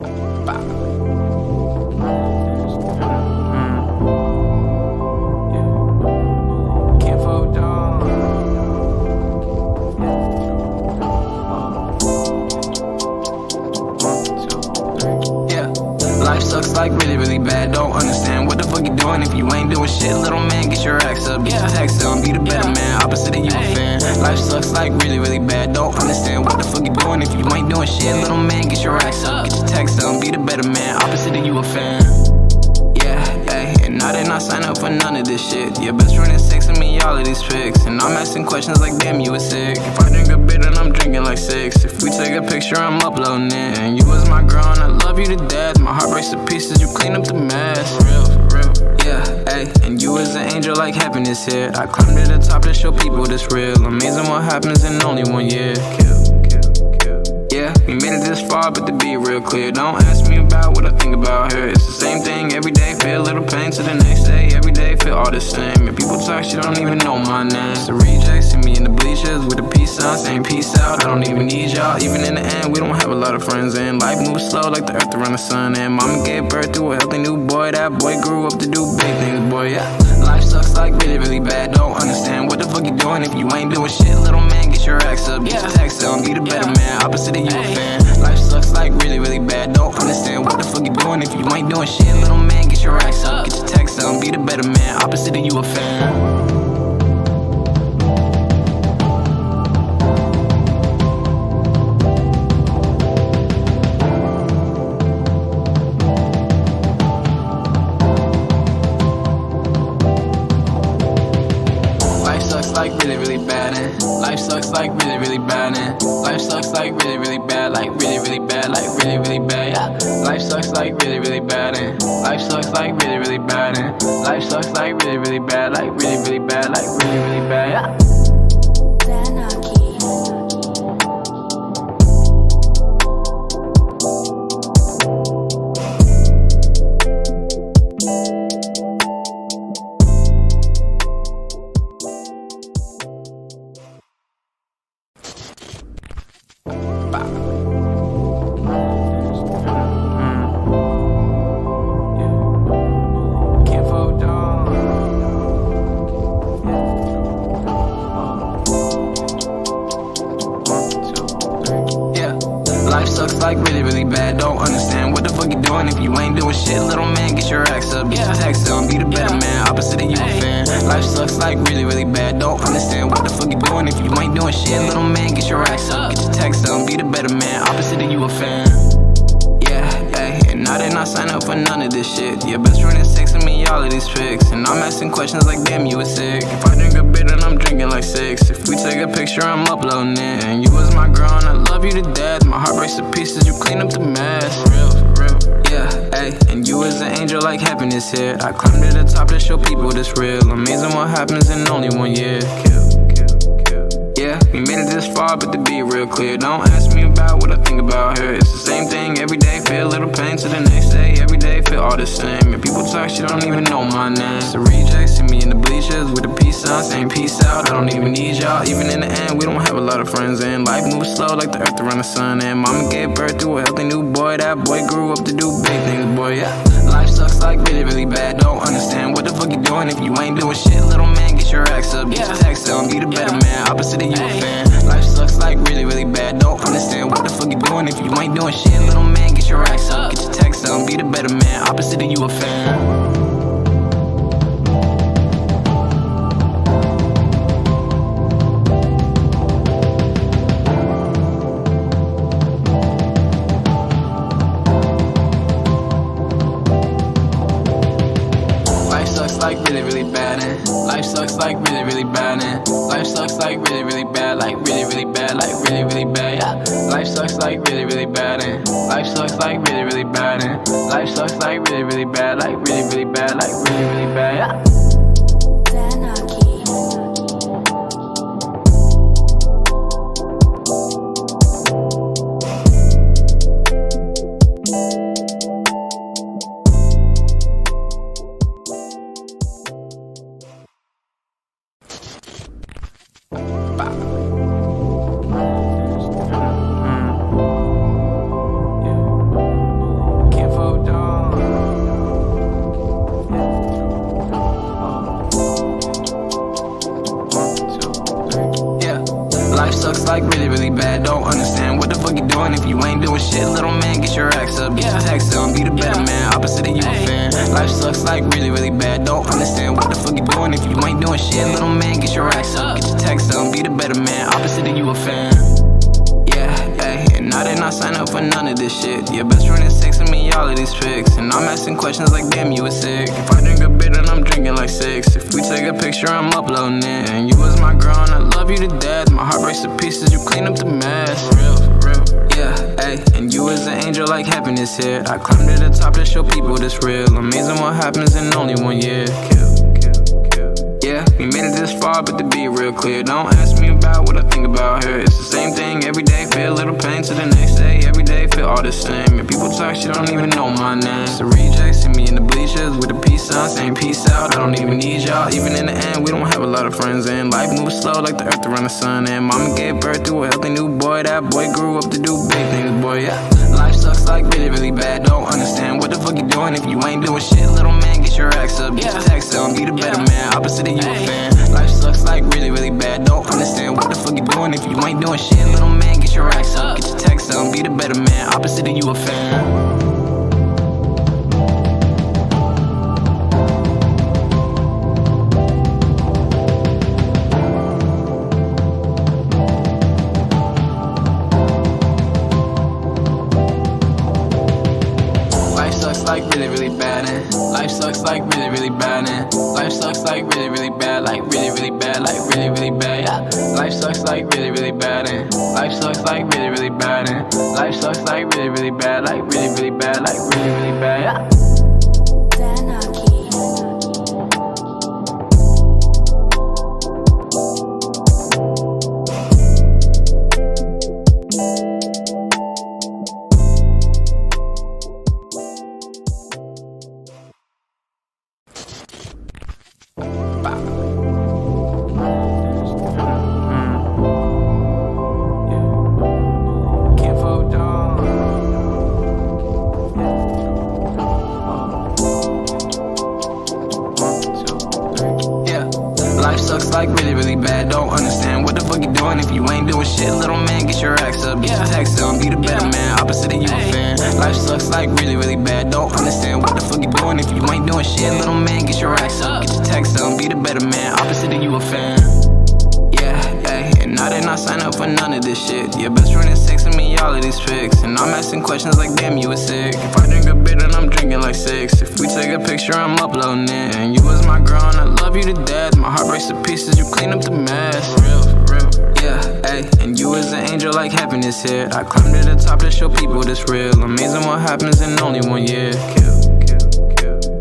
Life sucks like really, really bad. Don't understand what the fuck you doing if you ain't doing shit. Little man, get your acts up, get your tax up, be the better man. Opposite of you, a fan. Life sucks like really, really bad. Don't understand what the fuck you doing if you ain't doing shit. Little man, get your acts up, get your tax up, be the better man. Opposite of you, a fan. Yeah, ay, and I did not sign up for none of this shit. Your best friend is sexing me all of these tricks, and I'm asking questions like, damn, you was sick. If I drink a bit, then I'm drinking like six. If we take a picture, I'm uploading it. And you was my girl, and I love you to death. My heart breaks to pieces, you clean up the mess. For real, for real. Yeah, ay. And you is an angel, like heaven is here. I climbed to the top to show people this real. Amazing what happens in only 1 year. Yeah, we made it this far, but to be real clear, don't ask me about what I think about her. It's the same thing every day, feel a little pain to the next day. Every day feel all the same. If people talk shit, I don't even know my name. So reject, see me in the bleachers with a peace sign saying peace out. I don't even need y'all. Even in the end, we don't have a lot of friends, and life moves slow like the earth around the sun. And mama gave birth to a healthy new boy. That boy grew up to do big things, boy. Yeah, life sucks like really, really bad. Don't understand what the fuck you doing if you ain't doing shit. Little man, get your acts up, get your tax up, be the better man. Opposite of you, a fan. Life sucks like really, really bad. Don't understand what the fuck you doing if you ain't doing shit. Little man, get your acts up, get your tax up, be the better man. Opposite of you, a fan. Life sucks like really, really bad, and life sucks like really, really bad, and life sucks like really, really bad, like really, really bad, like really, really bad. Yeah. Life sucks like really, really bad, and life sucks like really, really bad, and life sucks like really, really bad, like really, really bad, like really, really bad. Yeah. Life sucks like really, really bad. Don't understand what the fuck you doing if you ain't doing shit. Little man, get your acts up, get your tax up, be the better man. Opposite of you, a fan. Life sucks like really, really bad. Don't understand what the fuck you doing if you ain't doing shit. Little man, get your acts up, get your tax up, be the better man. Opposite of you, a fan. Yeah, ay, and I did not sign up for none of this shit. Your best friend is sexing me all of these tricks, and I'm asking questions like, damn, you was sick. If I drink a bit, then I'm drinking like six. If we take a picture, I'm uploading it. And you was my girl, and I love you to death. My heart breaks to pieces, you clean up the mess. For real, for real. Yeah, ay, and you is an angel, like heaven is here. I climbed to the top to show people this real. Amazing what happens in only 1 year. Yeah, we made it this far, but to be real clear, don't ask me about what I think about her. It's the same thing every day, feel a little pain to the next day. Every day feel all the same. If people talk shit, I don't even know my name. So reject, see me in the bleachers with a peace sign saying peace out. I don't even need y'all. Even in the end, we don't have a lot of friends, and life moves slow like the earth around the sun. And mama gave birth to a healthy new boy. That boy grew up to do big things, boy. Yeah, life sucks like really, really bad. Don't understand what the fuck you doing if you ain't doing shit. Little man, get your acts up, get your tax up, be the better man. Opposite of you, a fan. Life sucks like really, really bad. Don't understand what the fuck you doing if you ain't doing shit. Little man, get your acts up, get your tax up, be the better man. Opposite of you, a fan. Like really, really bad, and life sucks like really, really bad, and life sucks like really, really bad, like really, really bad, like really, really bad. Yeah. Life sucks like really, really bad, and life sucks like really, really bad, and life sucks like really, really bad, like really, really bad, like really, really bad. Yeah. If you ain't doing shit, little man, get your acts up. Get your hacks on, be the better man. Opposite of you, a fan. Life sucks like really, really bad. Don't understand what the fuck you doing. If you ain't doing shit, little man, get your acts up. Get your tax on, be the better man. Opposite of you, a fan. I did not sign up for none of this shit. Your best friend is texting me all of these tricks, and I'm asking questions like, damn, you was sick. If I drink a bit, then I'm drinking like six. If we take a picture, I'm uploading it. And you was my girl, and I love you to death. My heart breaks to pieces, you clean up the mess. For real, for real. Yeah, ayy. And you was an angel, like heaven is here. I climbed to the top to show people this real. Amazing what happens in only 1 year. Yeah, we made it this far, but to be real clear, don't ask me about what I think about her. It's the same thing every day, feel a little pain to the next day. Every day feel all the same, and people talk shit, don't even know my name. So rejects see me in the bleachers with a peace sign, saying peace out. I don't even need y'all, even in the end, we don't have a lot of friends. And life moves slow like the earth around the sun. And mama gave birth to a healthy new boy. That boy grew up to do big things, boy, yeah. Life sucks like really, really bad. Don't understand what the fuck you doing. If you ain't doing shit, little man, get your acts up. Get your tax on, be the better man. Opposite of you, a fan. Life sucks like really, really bad. Don't understand what the fuck you doing. If you ain't doing shit, little man, get your acts up. Get your tax on, be the better man. Opposite of you, a fan. Like really, really bad, and life sucks like really, really bad, and life sucks like really, really bad, like really, really bad, like really, really bad, yeah. Life sucks like really, really bad, and life sucks like really, really bad, and life sucks like really, really bad, like really, really bad, like really, really bad, yeah. Life sucks like really, really bad. Don't understand what the fuck you doing. If you ain't doing shit, little man, get your acts up. Get your tax on, be the better man. Opposite of you, a fan. Life sucks like really, really bad. Don't understand what the fuck you doing. If you ain't doing shit, little man, get your acts up. Get your tax on, be the better man. Opposite of you, a fan. And I did not sign up for none of this shit. Your best friend is texting me all of these tricks, and I'm asking questions like, damn, you was sick. If I drink a bit, then I'm drinking like six. If we take a picture, I'm uploading it. And you was my girl, and I love you to death. My heart breaks to pieces, you clean up the mess. For real, for real. Yeah, ayy. And you was an angel, like heaven is here. I climbed to the top to show people this real. Amazing what happens in only 1 year.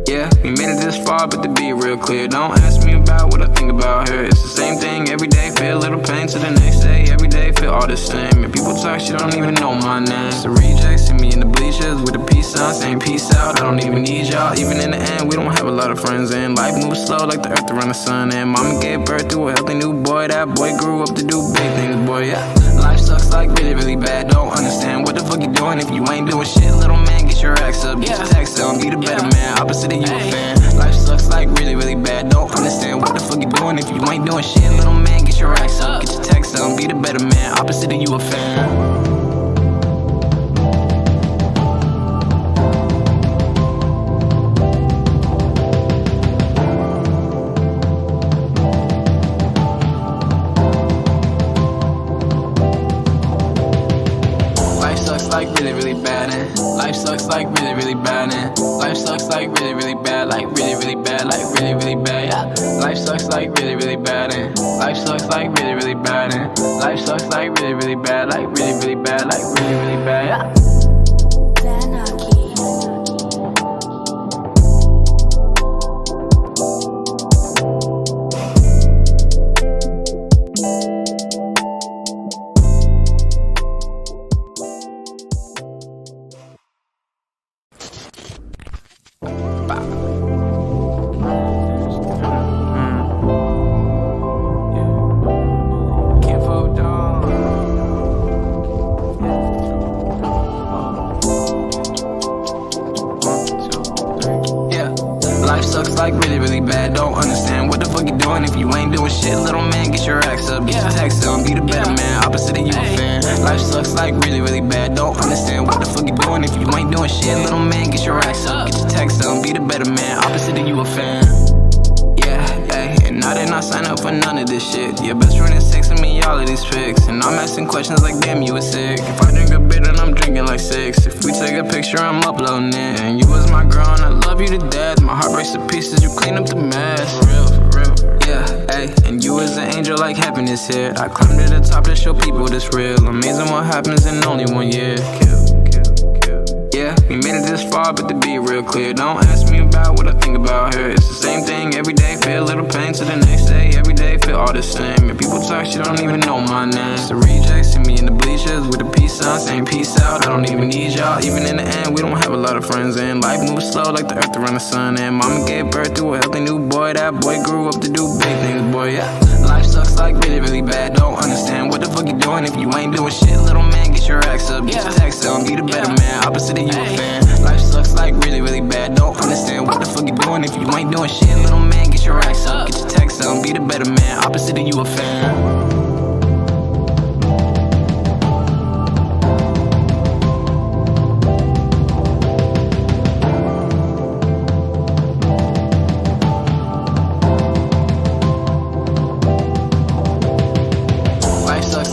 Yeah, we made it this far, but to be real clear, don't ask me about what I think about her. It's the same thing every day, feel a little pain to the next day. Every day feel all the same, and people talk shit, don't even know my name. So rejects see me in the bleachers with a peace sign, saying peace out. I don't even need y'all, even in the end, we don't have a lot of friends. And life moves slow like the earth around the sun. And mama gave birth to a healthy new boy. That boy grew up to do big things, boy, yeah. Life sucks like really, really bad. Don't understand what the fuck you doing. If you ain't doing shit, little man, get your acts up. Get your tax on, be the better man. Opposite of you, a fan. Life sucks like really, really bad. Don't understand what the fuck you doing. If you ain't doing shit, little man, get your acts up. Get your tax on, be the better man. Opposite of you, a fan. Like really, really bad, and life sucks like really, really bad, and life sucks like really, really bad, like really, really bad, like really, really bad, yeah. Life sucks like really, really bad, and life sucks like really, really bad, and life sucks like really, really bad, like really, really bad, like really, really bad, yeah. Life sucks like really, really bad. Don't understand what the fuck you doing. down if you ain't doing shit, little man. Get your racks up, get your tax up, be the better man. Opposite of you a fan. Life sucks like really, really bad. Don't understand what the fuck you doing if you ain't doing shit, little man. Get your racks up, get your tax up, be the better man. Opposite of you a fan. And I did not sign up for none of this shit. Your best friend is sexing me all of these pics, and I'm asking questions like, damn, you was sick. If I drink a bit, then I'm drinking like six. If we take a picture, I'm uploading it. And you was my girl, and I love you to death. My heart breaks to pieces, you clean up the mess. For real. And you was an angel, like happiness here. I climbed to the top to show people this real. Amazing what happens in only 1 year. We made it this far, but to be real clear, don't ask me about what I think about her. It's the same thing every day, feel a little pain to the next day. Every day feel all the same, and people talk shit, don't even know my name. So rejects, see me in the bleachers with a peace sign, saying peace out, I don't even need y'all. Even in the end, we don't have a lot of friends, and life moves slow like the earth around the sun. And mama gave birth to a healthy new boy, that boy grew up to do big things, boy, Life sucks like really, really bad, don't understand what the fuck you doing if you ain't doing shit, little man. Get your racks up, get your tax up, be the better man. Opposite of you a fan. Life sucks like really, really bad. Don't understand what the fuck you doing if you ain't doing shit, little man. Get your racks up, get your tax up, be the better man. Opposite of you a fan.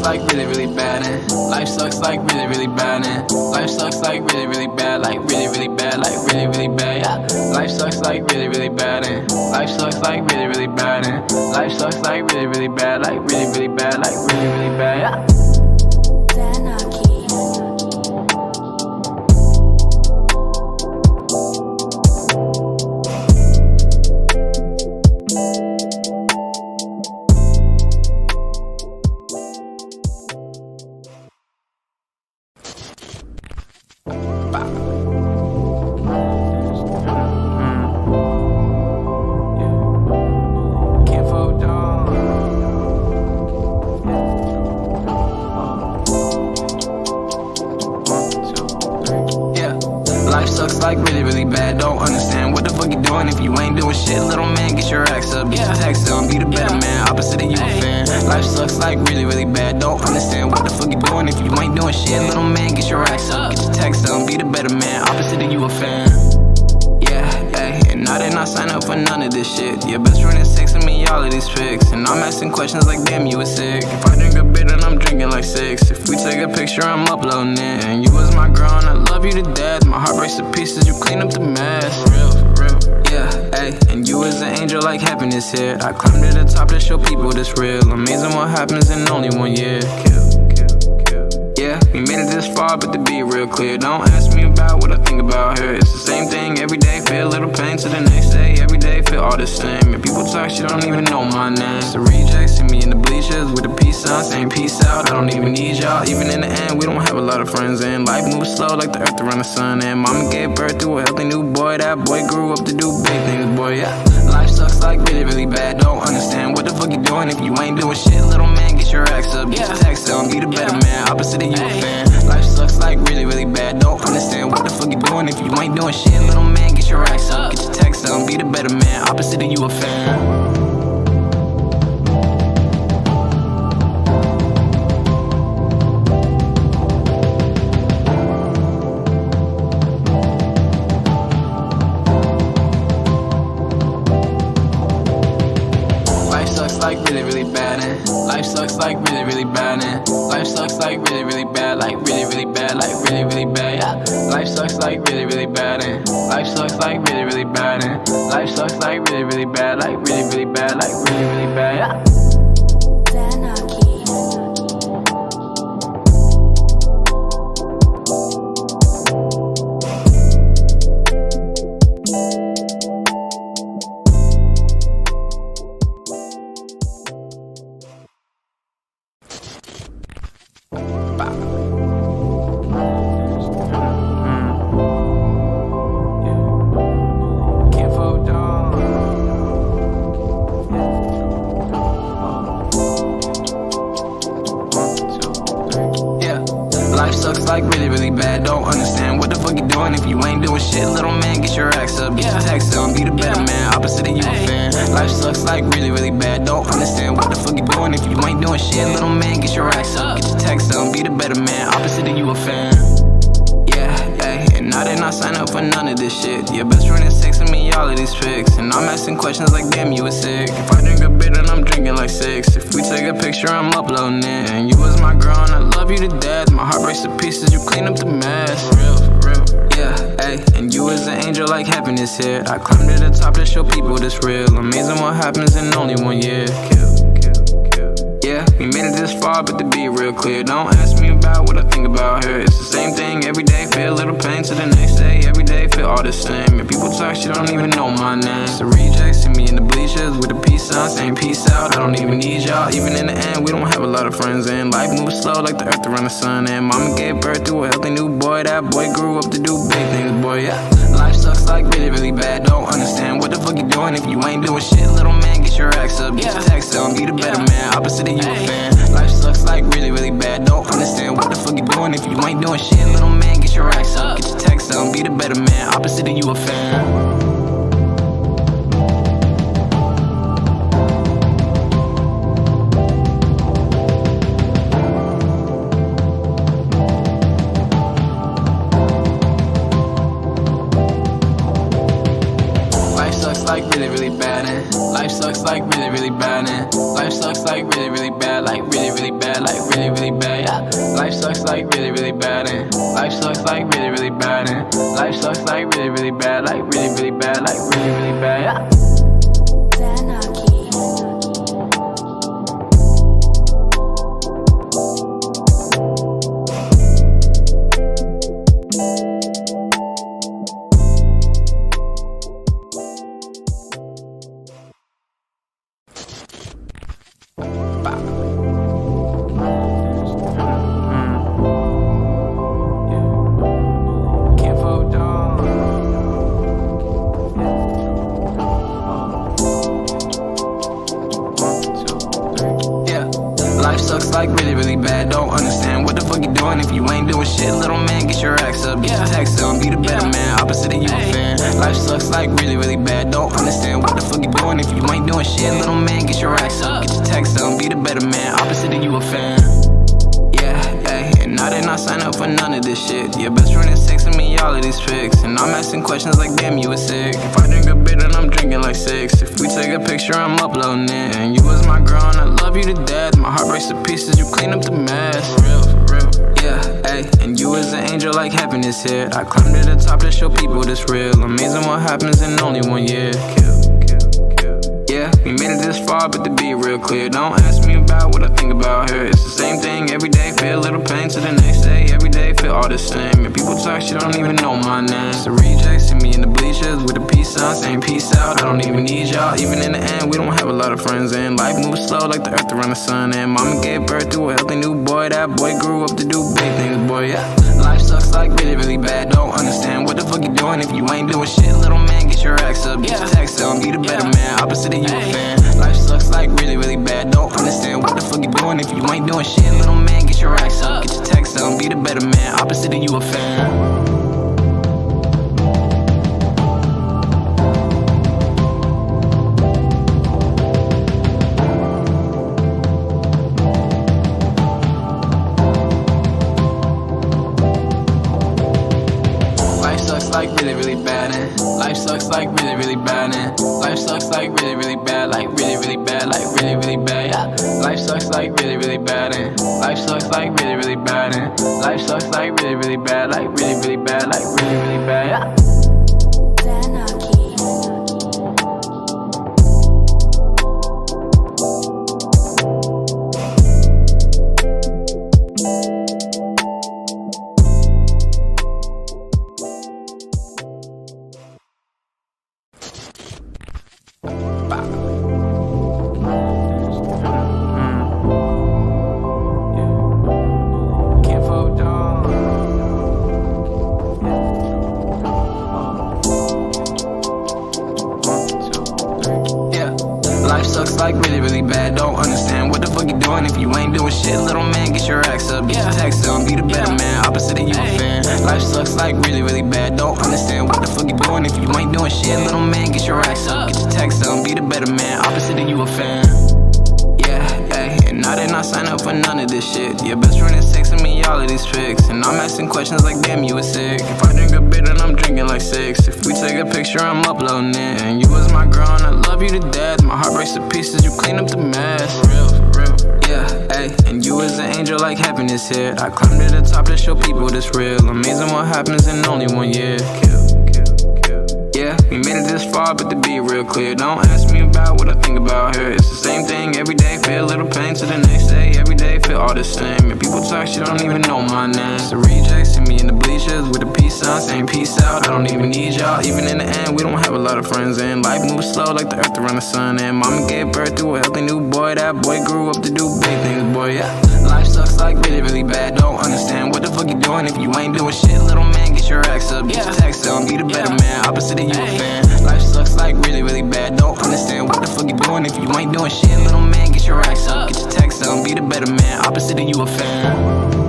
Like really, really bad, and life sucks like really, really bad, and life sucks like really, really bad, like really, really bad, like really, really bad, Life sucks like really, really bad, and life sucks like really, really bad, and life sucks like really, really bad, like really, really bad, like really, really bad, Life sucks like really, really bad. Don't understand what the fuck you doing if you ain't doing shit, little man. Get your racks up, get your tax up, be the better man. Opposite of you a fan. Life sucks like really, really bad. Don't understand what the fuck you doing if you ain't doing shit, little man. Get your racks up, get your tax up, be the better man. Opposite of you a fan. And I did not sign up for none of this shit. Your best friend is sexing me all of these pics, and I'm asking questions like, damn, you was sick. If I drink a bit, then I'm drinking like six. If we take a picture, I'm uploading it. And you was my girl, and I love you to death. My heart breaks to pieces, you clean up the mess. For real. And you was an angel, like happiness here. I climbed to the top to show people this real. Amazing what happens in only 1 year. We made it this far, but to be real clear, don't ask me about what I think about her. It's the same thing every day, feel a little pain to the next day. Every day feel all the same, and people talk shit, don't even know my name. So rejects, see me in the bleachers with a peace sign, saying peace out, I don't even need y'all. Even in the end, we don't have a lot of friends, and life moves slow like the earth around the sun. And mama gave birth to a healthy new boy, that boy grew up to do big things, boy, Life sucks like really, really bad. Don't understand what the fuck you doing if you ain't doing shit, little man. Get your racks up, get your tax up, be the better man. Opposite of you a fan. Life sucks like really, really bad. Don't understand what the fuck you doing if you ain't doing shit, little man. Get your racks up, get your tax up, be the better man. Opposite of you a fan. Like really, really bad, and life sucks like really, really bad, and life sucks like really, really bad, like really, really bad, like really, really bad, Life sucks like really, really bad, and life sucks like really, really bad, and life sucks like really, really bad, like really, really bad, like really, really bad, what the fuck you doing if you ain't doing shit? Little man, get your racks up, get your tax up, be the better man, opposite of you a fan. Life sucks like really, really bad, don't understand what the fuck you doing if you ain't doing shit. Little man, get your racks up, get your tax up, be the better man, opposite of you a fan. I did not sign up for none of this shit. Your best friend is texting me all of these pics, and I'm asking questions like, damn, you was sick. If I drink a bit, then I'm drinking like six. If we take a picture, I'm uploading it. And you was my girl, and I love you to death. My heart breaks to pieces, you clean up the mess. For real, yeah, ayy. And you was an angel, like happiness here. I climbed to the top to show people this real. Amazing what happens in only 1 year. Yeah, we made it this far, but to be real clear, don't ask me about what I think about her. It's the same thing every day, feel a little pain to the next day. Every day feel all the same, and people talk shit, don't even know my name. So rejects see me in the bleachers with a peace sign, saying peace out, I don't even need y'all. Even in the end, we don't have a lot of friends, and life moves slow like the earth around the sun. And mama gave birth to a healthy new boy, that boy grew up to do big things, boy, yeah. Life sucks like really, really bad, don't understand what the fuck you doing if you ain't doing shit. Little man, get your racks up, get your tax up, be the better man, opposite of you a fan. Life sucks like really, really bad, don't understand what the fuck you doing if you ain't doing shit. Little man, get your racks up, get your tax up, be the better man, opposite of you a fan. Like really, really bad, and life sucks like really, really bad, and life sucks like really, really bad, like really, really bad, like really, really bad, yeah. Life sucks like really, really bad, and life sucks like really, really bad, and life sucks like really, really bad, like really, really bad, like really, really bad, yeah. Like really, really bad, don't understand what the fuck you doing if you ain't doing shit. Little man, get your racks up, get your tax up, be the better man, opposite of you a fan. Life sucks like really, really bad, don't understand what the fuck you doing if you ain't doing shit. Little man, get your racks up, get your tax up, be the better man, opposite of you a fan. I did not sign up for none of this shit. Your best friend is texting me all of these pics, and I'm asking questions like, damn, you was sick. If I drink a bit, then I'm drinking like six. If we take a picture, I'm uploading it. And you was my girl, and I love you to death. My heart breaks to pieces, you clean up the mess. For real, yeah, ayy. And you was an angel, like happiness here. I climbed to the top to show people this real. Amazing what happens in only 1 year. Yeah, we made it this far, but to be real clear, don't ask me about what I think about her. It's the same thing every day, feel a little pain to the next day. Every day feel all the same, and people talk shit, don't even know my name. So rejects see me in the bleachers with a peace sign, saying peace out, I don't even need y'all. Even in the end, we don't have a lot of friends, and life moves slow like the earth around the sun. And mama gave birth to a healthy new boy, that boy grew up to do big things, boy, yeah. Life sucks like really, really bad, don't understand what the fuck you doing if you ain't doing shit. Little man, get your racks up, get your tax up, be the better man, opposite of you a fan. Life sucks like really, really bad, don't understand what the fuck you doing if you ain't doing shit. Little man, get your racks up, get your tax up, be the better man, opposite of you a fan. Like really, really bad, and life sucks like really, really bad, and life sucks like really, really bad, like really, really bad, like really, really bad, yeah. Life sucks like really, really bad, and life sucks like really, really bad, and life sucks like really, really bad, like really, really bad, like really, really bad, yeah. one. If you ain't doing shit, little man, get your racks up, get your tax up, be the better man. Opposite of you a fan. Life sucks like really, really bad. Don't understand what the fuck you doing. If you ain't doing shit, little man, get your racks up, get your tax up, be the better man. Opposite of you a fan. I did not sign up for none of this shit. Your best friend is texting me all of these pics, and I'm asking questions like, damn, you was sick. If I drink a bit, then I'm drinking like six. If we take a picture, I'm uploading it. And you was my girl, and I love you to death. My heart breaks to pieces, you clean up the mess. For real, yeah, ayy. And you was an angel like heaven is here. I climbed to the top to show people this real. Amazing what happens in only 1 year. Yeah, we made it this far, but to be real clear, don't ask me about what I think about her. It's the same thing every day, feel a little pain to the next day. Every day feel all the same, and people talk shit, don't even know my name. So rejects see me in the bleachers with a peace sign saying peace out. I don't even need y'all, even in the end, we don't have a lot of friends. And life moves slow like the earth around the sun. And mama gave birth to a healthy new boy. That boy grew up to do big things, boy, yeah. Life sucks like really, really bad. Don't understand what the fuck you doing. If you ain't doing shit, little man, get your racks up, get your tax up, be the better man. Opposite of you a fan. Life sucks like really, really bad. Don't understand what the fuck you doing. If you ain't doing shit, little man, get your racks up, get your tax up, be the better man. Opposite of you a fan.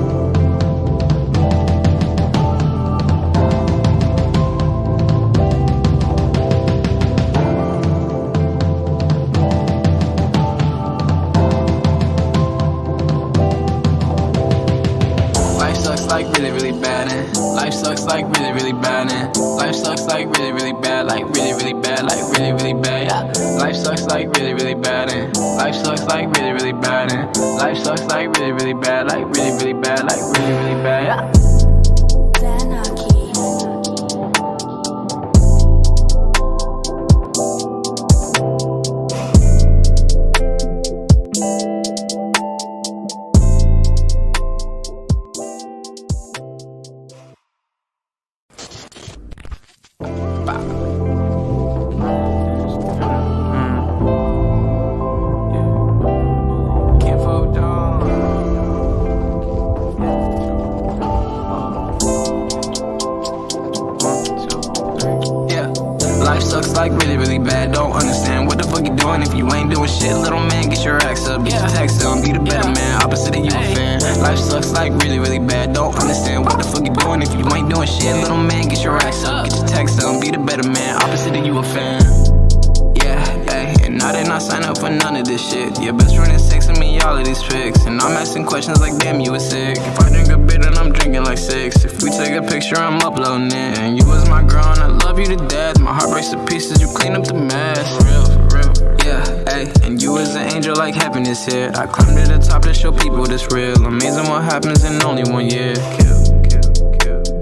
Like really, really bad, and life sucks like really, really bad, and life sucks like really, really bad, like really, really bad, like really, really bad, yeah. Life sucks like really, really bad, and life sucks like really, really bad, and life sucks like really, really bad, like really, really bad, like really, really bad, yeah. Life sucks like really, really bad. Don't understand what the fuck you doing. If you ain't doing shit, little man, get your racks up, get your tax up, be the better man. Opposite of you a fan. Life sucks like really, really bad. Don't understand what the fuck you doing. If you ain't doing shit, little man, get your racks up, get your tax up, be the better man. Opposite of you a fan. And I did not sign up for none of this shit. Your best friend is texting me all of these pics, and I'm asking questions like, damn, you was sick. If I drink a bit, then I'm drinking like six. If we take a picture, I'm uploading it. And you was my girl, and I love you to death. My heart breaks to pieces, you clean up the mess. For real, yeah, ayy. And you was an angel like heaven is here. I climbed to the top to show people this real. Amazing what happens in only 1 year.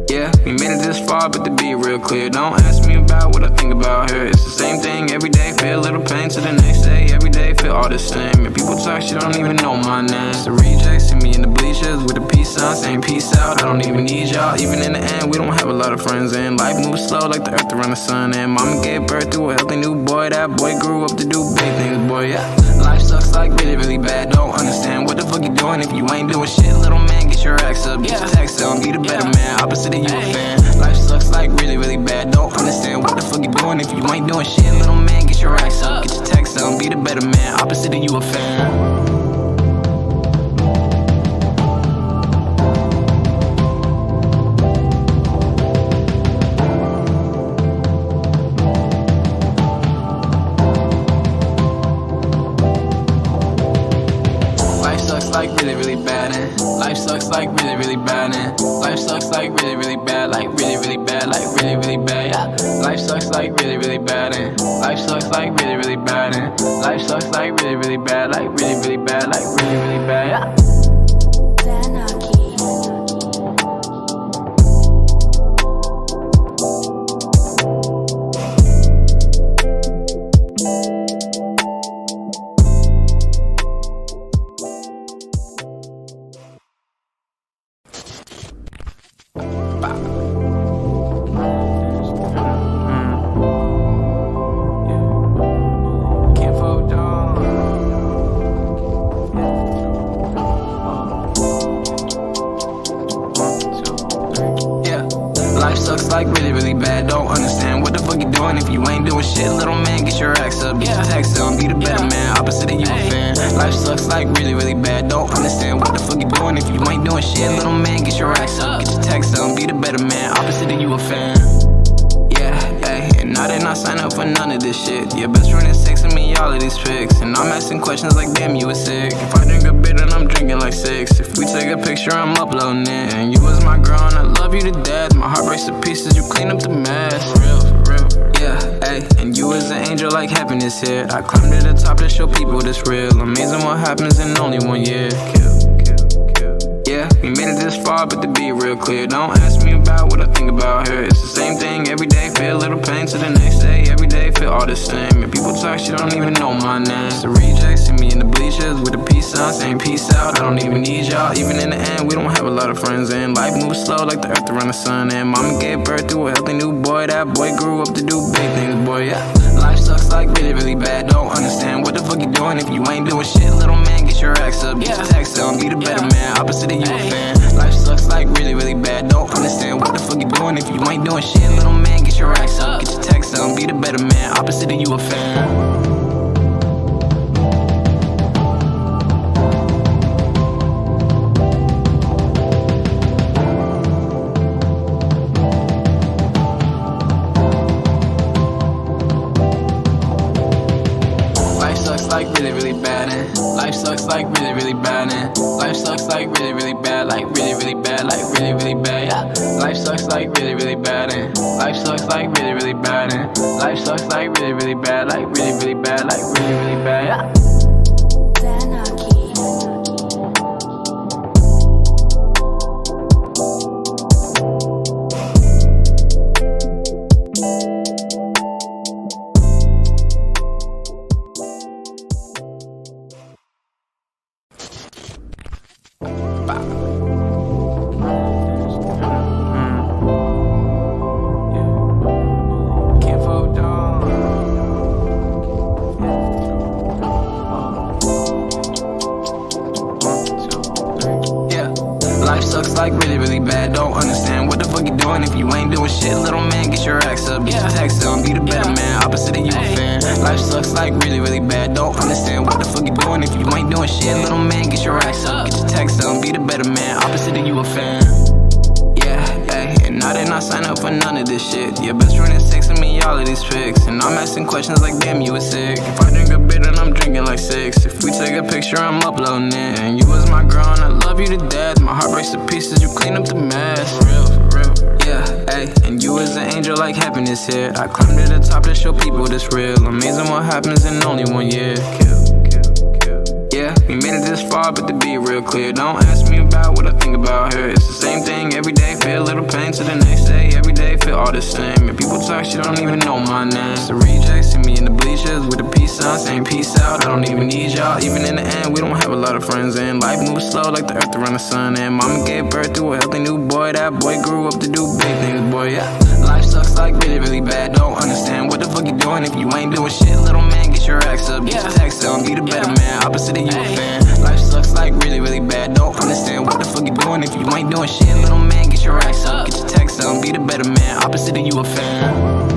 Yeah, we made it this far, but to be real clear, don't ask me about what I think about her. It's the same thing every day, feel a little pain to the next day. Every day feel all the same, and people talk shit, don't even know my name. So rejects see me in the bleachers with a peace sign saying peace out. I don't even need y'all, even in the end, we don't have a lot of friends. And life moves slow like the earth around the sun. And mama gave birth to a healthy new boy. That boy grew up to do big things, boy, yeah. Life sucks like really, really bad. Don't understand what the fuck you doing. If you ain't doing shit, little man, get your racks up, get your tax up, be the better man. Opposite of you a fan. Life sucks like really, really bad. Don't understand what the fuck you doing. If you ain't doing shit, little man, get your racks up, get your tax up, be the better man. Opposite of you a fan. Like really, really bad, and life sucks like really, really bad, and life sucks like really, really bad, like really, really bad, like really, really bad, yeah. Life sucks like really, really bad, and life sucks like really, really bad, and life sucks like really, really bad, like really, really bad, like really, really bad, yeah. Can't fall down. sucks like really, really bad. Don't understand what the fuck you doing if you ain't doing shit. Little man, get your acts up, get your tax on, be the better man. Opposite of you, a fan. Life sucks like really, really bad. Don't understand what the fuck you doing if you ain't doing shit. Little man, get your acts up, get your tax on, be the better man. Opposite of you, a fan. I did not sign up for none of this shit. Your best friend is texting me all of these tricks, and I'm asking questions like, damn, you was sick. If I drink a bit, then I'm drinking like six. If we take a picture, I'm uploading it. And you was my girl, and I love you to death. My heart breaks to pieces, you clean up the mess. For real, for real. Yeah, ayy. And you was an angel like heaven is here. I climbed to the top to show people this real. Amazing what happens in only 1 year. We made it this far, but to be real clear, don't ask me about what I think about her. It's the same thing every day, feel a little pain to the next day. Every day feel all the same, and people talk shit, don't even know my name. So rejects see me in the bleachers with a peace sign saying peace out. I don't even need y'all, even in the end we don't have a lot of friends. And life moves slow like the earth around the sun. And mama gave birth to a healthy new boy. That boy grew up to do big things, boy, yeah. Life sucks like really, really bad. Don't understand what the fuck you doing if you ain't doing shit. Little man, get your acts up, get your tax on, be the better man. Opposite of you, a fan. Life sucks like really, really bad. Don't understand what the fuck you doing if you ain't doing shit. Little man, get your acts up, get your tax on, be the better man. Opposite of you, a fan. Like really, really bad, and life sucks like really, really bad, and life sucks like really, really bad, like really, really bad, like really, really bad, yeah. Life sucks like really, really bad, and life sucks like really, really bad, and life sucks like really, really bad, like really, really bad, like really, really bad, yeah. Life sucks like really, really bad. Don't understand what the fuck you doing if you ain't doing shit. Little man, get your acts up, get your tax on, be the better man. Opposite of you, a fan. Life sucks like really, really bad. Don't understand what the fuck you doing if you ain't doing shit. Little man, get your acts up, get your tax on, be the better man. Opposite of you, a fan. And I did not sign up for none of this shit. Your best friend is texting me all of these tricks, and I'm asking questions like, damn, you was sick. If I drink a bit, then I'm drinking like six. If we take a picture, I'm uploading it. And you was my girl, and I love you to death. My heart breaks to pieces, you clean up the mess. For real, for real. Yeah, ayy. And you was an angel like heaven is here. I climbed to the top to show people this real. Amazing what happens in only 1 year. Yeah, we made it this far, but to be real clear, don't ask me about what I think about her. It's the same thing every day, feel a little pain to the next day. Every day feel all the same, and people talk shit, don't even know my name. So rejects see me in the bleachers with a peace sign saying peace out. I don't even need y'all, even in the end we don't have a lot of friends. And life moves slow like the earth around the sun. And mama gave birth to a healthy new boy. That boy grew up to do big things, boy, yeah. Life sucks like really, really bad. Don't understand what the fuck you doing if you ain't doing shit. Little man, get your acts up, get your tax on, be the better man. Opposite of you, a fan. Life sucks like really, really bad. Don't understand what the fuck you doing if you ain't doing shit. Little man, get your acts up, get your tax on, be the better man. Opposite of you, a fan.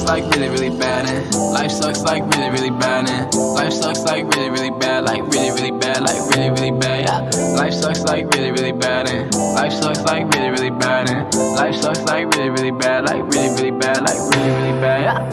Like really, really bad, and life sucks like really, really bad, and life sucks like really, really bad, like really, really bad, like really, really bad, yeah. Life sucks like really, really bad, and life sucks like really, really bad, and life sucks like really, really bad, like really, really bad, like really, really bad, yeah.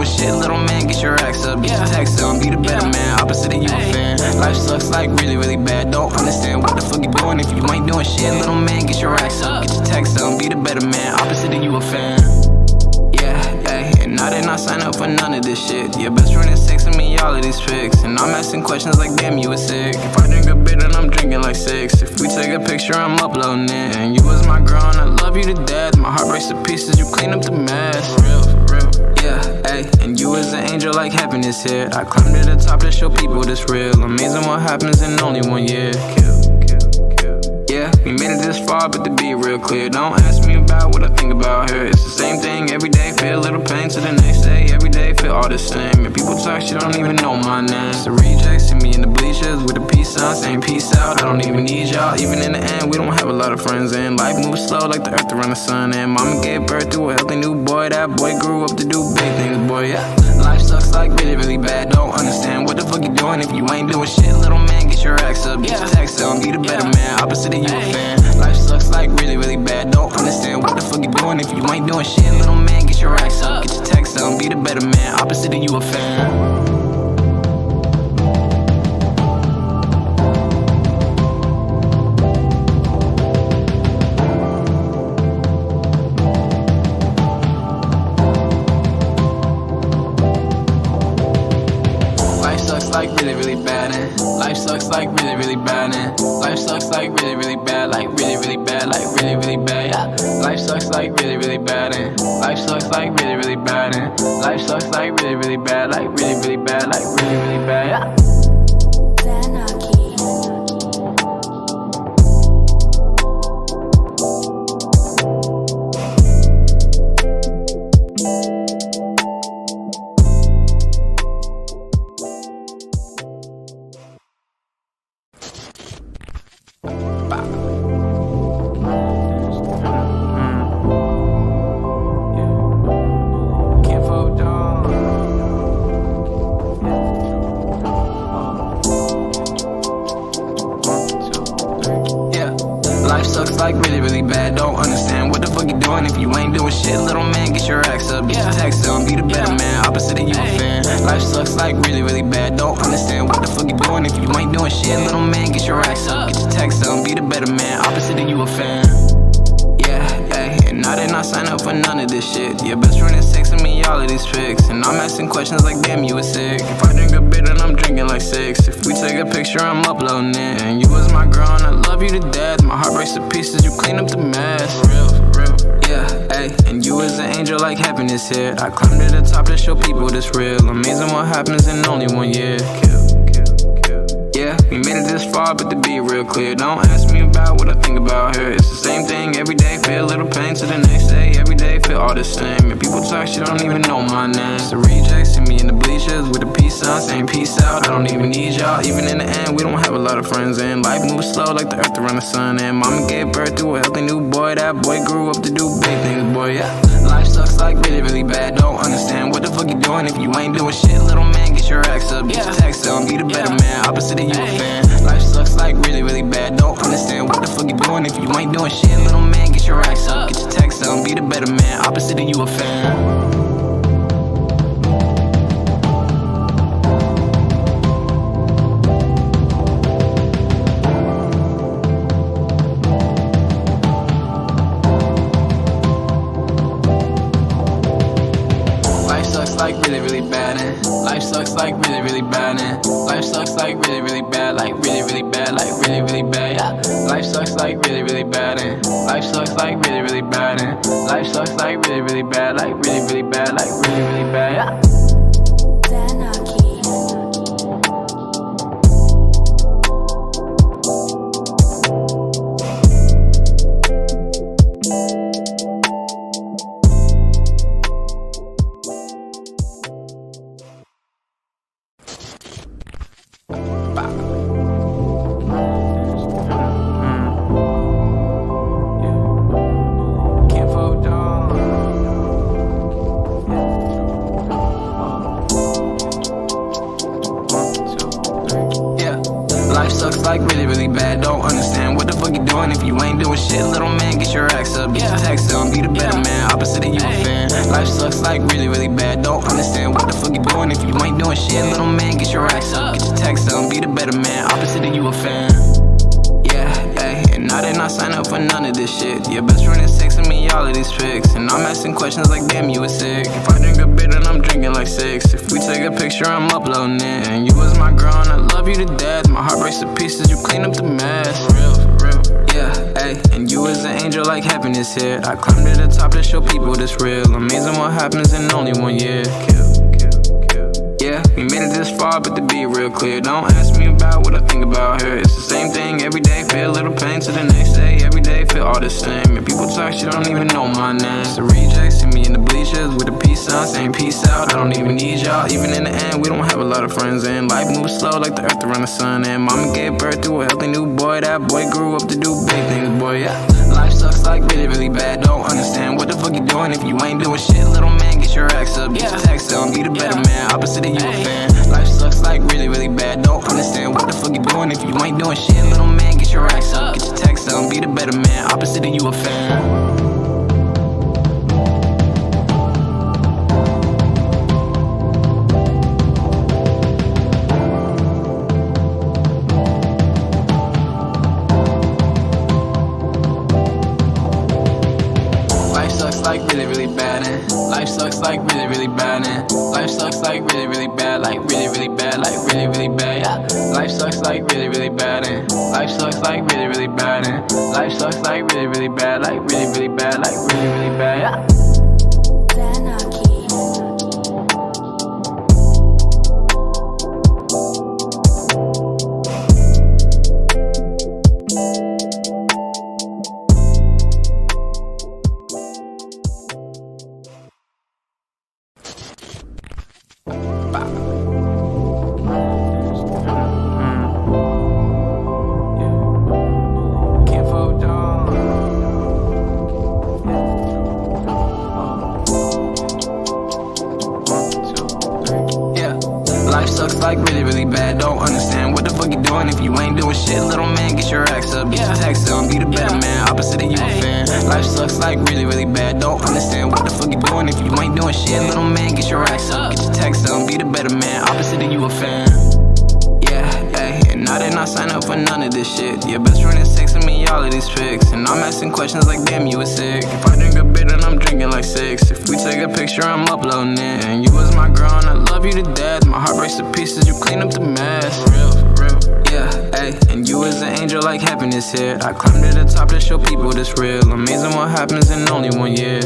with shit, little man, get your racks up. Get your tax on, be the better man, opposite of you a fan. Life sucks like really, really bad, don't understand what the fuck you doing if you ain't doing shit. Little man, get your racks up, get your tax on, be the better man, opposite of you a fan. I did not sign up for none of this shit. Your best friend is texting me all of these pics, and I'm asking questions like, damn, you was sick. If I drink a bit, then I'm drinking like six. If we take a picture, I'm uploading it. And you was my girl, and I love you to death. My heart breaks to pieces, you clean up the mess. For real, for real. Yeah, ayy. And you was an angel like happiness here. I climbed to the top to show people this real. Amazing what happens in only 1 year. Yeah, we made it this far, but to be real clear, don't ask me about what I think about her. It's the same thing every day, feel a little pain to the next day. Every day feel all the same, and people talk shit, don't even know my name. So rejects see me in the bleachers with a peace sign, saying peace out. I don't even need y'all, even in the end, we don't have a lot of friends. And life moves slow like the earth around the sun. And mama gave birth to a healthy new boy. That boy grew up to do big things, boy, yeah. Life sucks like really, really bad, don't understand what the fuck you doing if you ain't doing shit. Little man, get your acts up, get your tax on, be the better man, opposite of you a fan. Life sucks like really, really bad, don't understand what the fuck you doing if you ain't doing shit. Little man, get your acts up, get your tax on, be the better man, opposite of you a fan. Like really, really bad, and life sucks like really, really bad, and life sucks like really, really bad, like really, really bad, like really, really bad, yeah. Life sucks like really, really bad, and life sucks like really, really bad, and life sucks like really, really bad, like really, really bad, like really, really bad, yeah. Life sucks like really, really bad, don't understand what the fuck you doing if you ain't doing shit. Little man, get your acts up, get your tax on, be the better man, opposite of you a fan. Life sucks like really, really bad, don't understand what the fuck you doing if you ain't doing shit. Little man, get your acts up, get your tax on, be the better man, opposite of you a fan. And I did not sign up for none of this shit. Your best friend is texting me all of these pics, and I'm asking questions like, damn, you was sick. If I drink a bit, then I'm drinking like six. If we take a picture, I'm uploading it. And you was my girl, and I love you to death. My heart breaks to pieces, you clean up the mess. For real, for real. Yeah, ayy. And you was an angel like happiness here. I climbed to the top to show people this real. Amazing what happens in only 1 year. Yeah, we made it this far, but to be real clear, don't ask me about what I think about her. It's the same thing every day, feel a little pain to the next day. Every day feel all the same, and people talk shit, don't even know my name. So rejects see me in the bleachers with a peace sign, saying peace out. I don't even need y'all, even in the end, we don't have a lot of friends. And life moves slow like the earth around the sun. And mama gave birth to a healthy new boy. That boy grew up to do big things, boy, yeah. Life sucks like really, really bad, don't understand what the fuck you doing if you ain't doing shit. Little man, get your acts up, get your tax on, be the better man, opposite of you a fan. Life sucks like really, really bad, don't understand what the fuck you doing if you ain't doing shit. Little man, get your acts up, get your tax on, be the better man, opposite of you a fan. Like really, really bad, and life sucks like really, really bad, and life sucks like really, really bad, like really, really bad, like really, really bad, yeah. Life sucks like really, really bad, and life sucks like really, really bad, and life sucks like really, really bad, like really, really bad, like really, really bad, yeah. Life sucks like really, really bad, don't understand what the fuck fuck you doing if you ain't doing shit? Little man, get your racks up, get your tax up, be the better man, opposite of you a fan. Life sucks like really, really bad, don't understand what the fuck you doing if you ain't doing shit? Little man, get your racks up, get your tax up, be the better man, opposite of you a fan. I did not sign up for none of this shit. Your best friend is texting me all of these pics, and I'm asking questions like, damn, you was sick. If I drink a bit, then I'm drinking like six. If we take a picture, I'm uploading it. And you was my girl, and I love you to death. My heart breaks to pieces, you clean up the mess. For real, yeah, ayy. And you was an angel like happiness here. I climbed to the top to show people this real. Amazing what happens in only 1 year. Yeah, we made it this far, but to be real clear, don't ask me about what I think about her. It's the same thing every day, feel a little pain to the next day. Every day feel all the same, and people talk shit, don't even know my name. So rejects see me in the bleachers with a peace sign, saying peace out, I don't even need y'all. Even in the end, we don't have a lot of friends, and life moves slow like the earth around the sun. And mama gave birth to a healthy new boy, that boy grew up to do big things, boy, yeah. Life sucks like really, really bad, don't understand what the fuck you doing if you ain't doing shit. Little man, get your acts up, get your tax up, be the better man, opposite of you a fan. Life sucks like really, really bad, don't understand what the fuck you doing if you ain't doing shit. Little man, get your racks up, get your tax up, be the better man, opposite of you a fan. Like really, really bad, and life sucks like really, really bad, and life sucks like really, really bad, like really, really bad, like really, really bad, yeah. Life sucks like really, really bad, and life sucks like really, really bad, and life sucks like really, really bad, like really, really bad, like really, really bad, yeah. Life sucks like really, really bad, don't understand what the fuck you doing if you ain't doing shit. Little man, get your acts up, get your tax up, be the better man, opposite of you a fan. Life sucks like really, really bad, don't understand what the fuck you doing if you ain't doing shit. Little man, get your acts up, get your tax up, be the better man, opposite of you a fan. And I did not sign up for none of this shit. Your best friend is texting me all of these pics, and I'm asking questions like, damn, you was sick. If I drink a bit, then I'm drinking like six. If we take a picture, I'm uploading it. And you was my girl, and I love you to death. My heart breaks to pieces, you clean up the mess. For real, yeah, ayy. And you was an angel like happiness here. I climbed to the top to show people this real. Amazing what happens in only 1 year.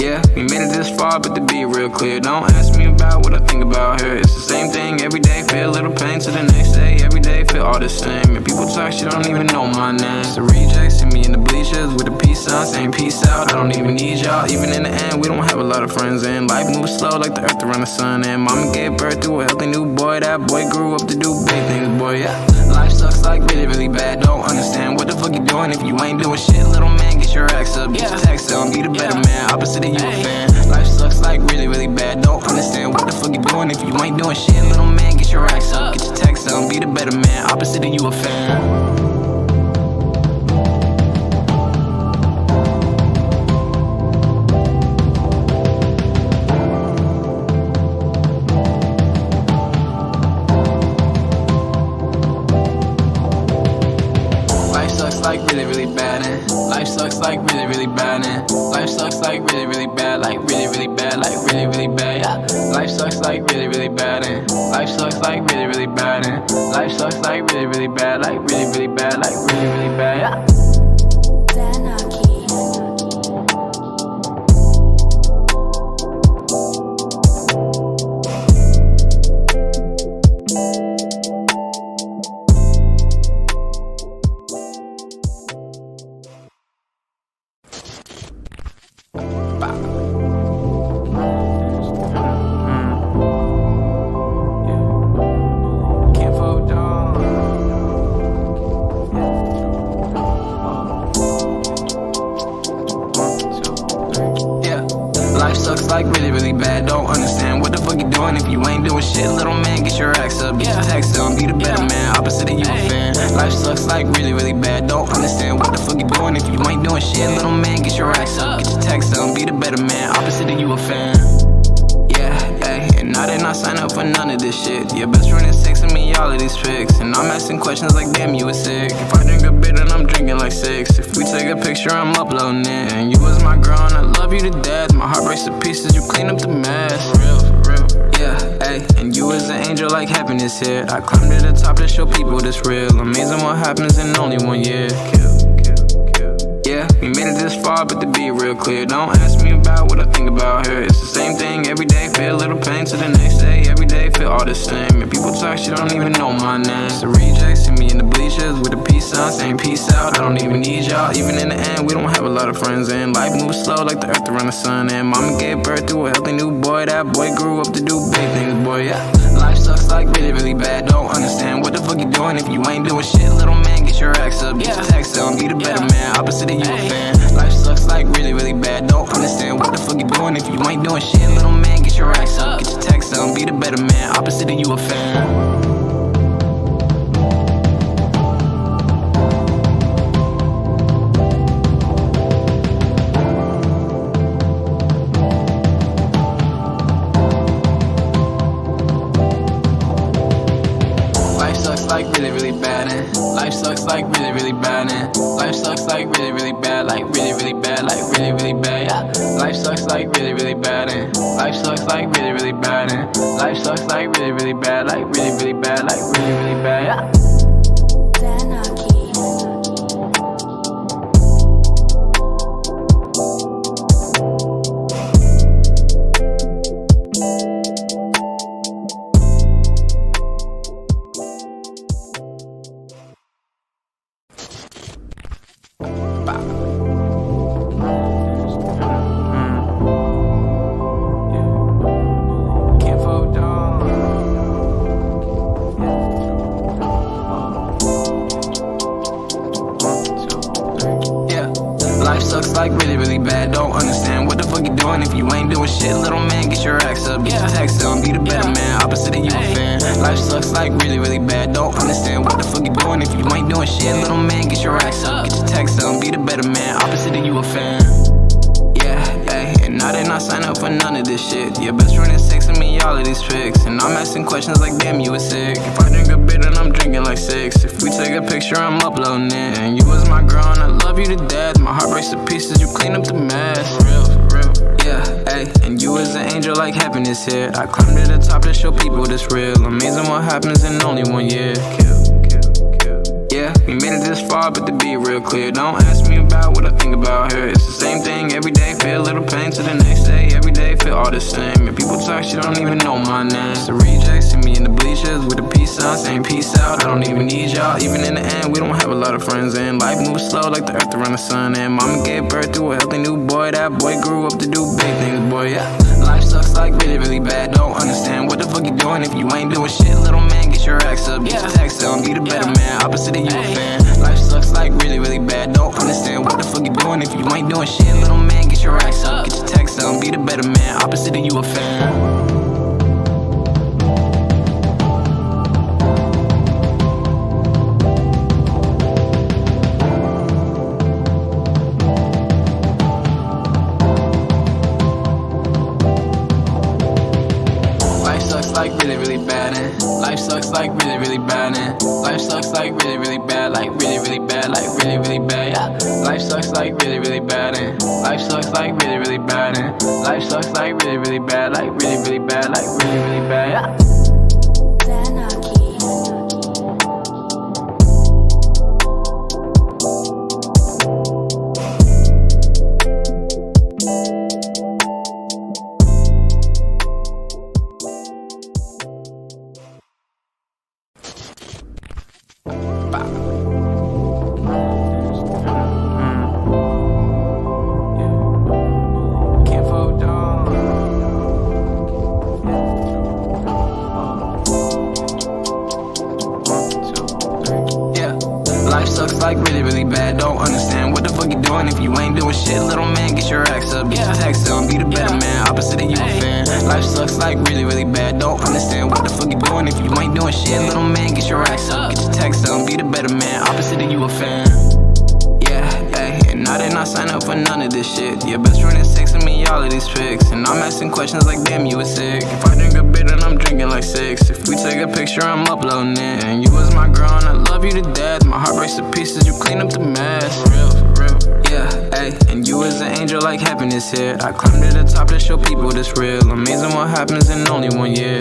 Yeah, we made it this far, but to be real clear, don't ask me about what I think about her. It's the same thing every day, feel a little pain to the next day. Every day feel all the same, and people talk shit, don't even know my name. So rejects see me in the bleachers with a peace sign, saying peace out, I don't even need y'all. Even in the end, we don't have a lot of friends, and life moves slow like the earth around the sun. And mama gave birth to a healthy new boy, that boy grew up to do big things, boy, yeah. Life sucks like really, really bad, don't understand what the fuck you doing if you ain't doing shit. Little man, get your acts up, get your tax up, be the better man, opposite of you a fan. Life sucks like really, really bad, don't understand what the fuck you doing if you ain't doing shit. Little man, get your racks up, get your tax up, be the better man, opposite of you a fan. Like really, really bad, and life sucks like really, really bad, and life sucks like really, really bad, like really, really bad, like really, really bad, yeah. Life sucks like really, really bad, and life sucks like really, really bad, and life sucks like really, really bad, like really, really bad, like really, really bad, yeah. Life sucks like really, really bad, don't understand what the fuck you doing if you ain't doing shit. Little man, get your acts up, get your tax up, be the better man, opposite of you a fan. Life sucks looks like really, really bad. Don't understand what the fuck you doing if you ain't doing shit. Little man, get your racks up, get your tax up, be the better man. Opposite of you a fan. Yeah, hey, and I did not sign up for none of this shit. Your best friend is texting me all of these pics, and I'm asking questions like, damn, you was sick. If I drink a bit, then I'm drinking like six. If we take a picture, I'm uploading it. And you was my girl, and I love you to death. My heart breaks to pieces, you clean up the mess. For real, for real. Yeah, ayy, and you is an angel like heaven is here. I climbed to the top to show people this real. Amazing what happens in only 1 year. Yeah, we made it this far, but to be real clear, don't ask me about what I think about her. It's the same thing every day, feel a little pain to the next day. Every day feel all the same. If people talk, she don't even know my name. So reject, see me in the bleachers with a peace sign saying peace out. I don't even need y'all, even in the end, we don't have a lot of friends. And life moves slow like the earth around the sun. And mama gave birth to a healthy new boy. That boy grew up to do big things, boy, yeah. Life sucks like really, really bad. Don't understand what the fuck you doing if you ain't doing shit. Little man, get your racks up, get your tax up, be the better man. Opposite of you a fan. Life sucks like really, really bad. Don't understand what the fuck you doing if you ain't doing shit. Little man, get your racks up, get your tax up, be the better man. Opposite of you a fan. Like really, really bad, and life sucks like really, really bad, and life sucks like really, really bad, like really, really bad, like really, really bad, yeah. Life sucks like really, really bad, and life sucks like really, really bad, and life sucks like really, really bad, like really, really bad, like really, really bad, yeah. Life sucks like really, really bad. Don't understand what the fuck you doing if you ain't doing shit. Little man, get your racks up, get your tax up, be the better man. Opposite of you a fan. Life sucks like really, really bad. Don't understand what the fuck you doing if you ain't doing shit. Little man, get your racks up, get your tax up, be the better man. Opposite of you a fan. Yeah, ay, and I did not sign up for none of this shit. Your best friend is texting me all of these tricks, and I'm asking questions like, damn, you was sick. If I drink a bit, then I'm drinking like six. If we take a picture, I'm uploading it. And you was my girl, and I love you to death. My heart breaks to pieces, you clean up the mess. For real, for real. Yeah, ayy, and you is an angel like heaven is here. I climbed to the top to show people this real. Amazing what happens in only 1 year. Yeah, we made it this far, but to be real clear, don't ask me about what I think about her. It's the same thing every day, feel a little pain to the next day. Every day feel all the same. If people talk, she don't even know my name. So reject, see me in the bleachers with a peace sign saying peace out. I don't even need y'all, even in the end, we don't have a lot of friends. And life moves slow like the earth around the sun. And mama gave birth to a healthy new boy. That boy grew up to do big things, boy, yeah. Life sucks like really, really bad. Don't understand what the fuck you doing if you ain't doing shit. Little man, get your racks up, get your tax up, be the better man. Opposite of you a fan. Life sucks like really, really bad. Don't understand what the fuck you doing if you ain't doing shit. Little man, get your racks up, get your tax up, be the better man. Opposite of you a fan. Like really, really bad, and life sucks like really, really bad, and life sucks like really, really bad, like really, really bad, like really, really bad, yeah. Life sucks like really, really bad, and life sucks like really, really bad, and life sucks like really, really bad, like really, really bad, like really, really bad, yeah. Life sucks like really, really bad. Don't understand what the fuck fuck you doing if you ain't doing shit? Little man, get your racks up, get your tax up, be the better man, opposite of you a fan. Life sucks like really, really bad, don't understand what the fuck you doing if you ain't doing shit? Little man, get your racks up, get your tax up, be the better man, opposite of you a fan. I did not sign up for none of this shit. Your best friend is texting me all of these pics, and I'm asking questions like, damn, you was sick. If I drink a bit, then I'm drinking like six. If we take a picture, I'm uploading it. And you was my girl, and I love you to death. My heart breaks to pieces, you clean up the mess. For real, yeah, ayy. And you was an angel like heaven is here. I climbed to the top to show people this real. Amazing what happens in only 1 year.